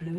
Blue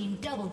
team double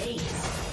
Ace.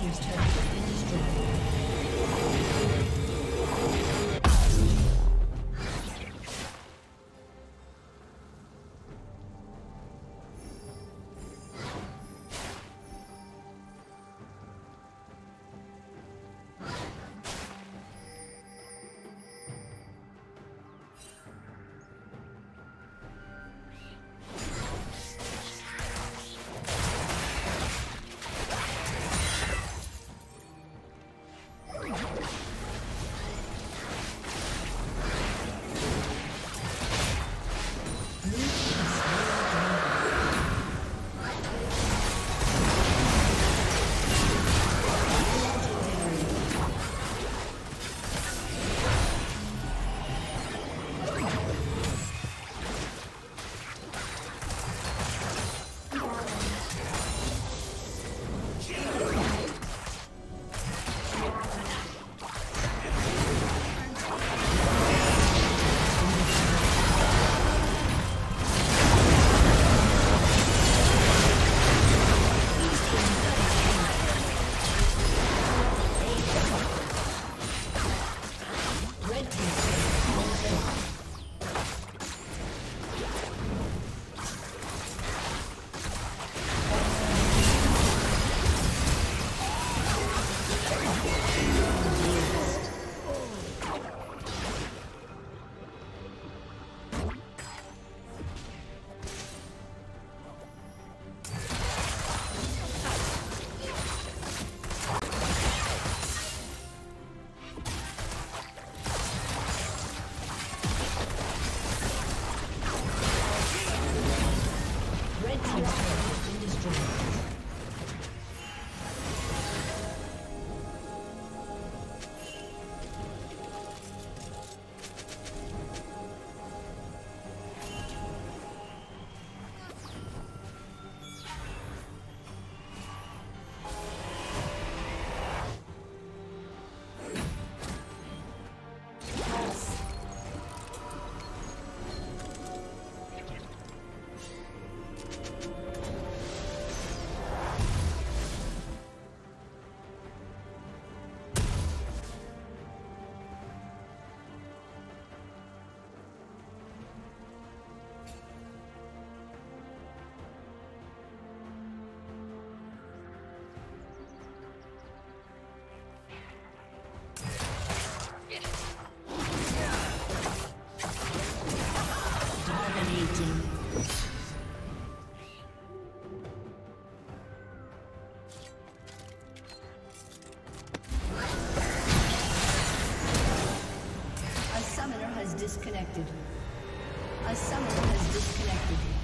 team's turret has been disconnected. A summoner has disconnected.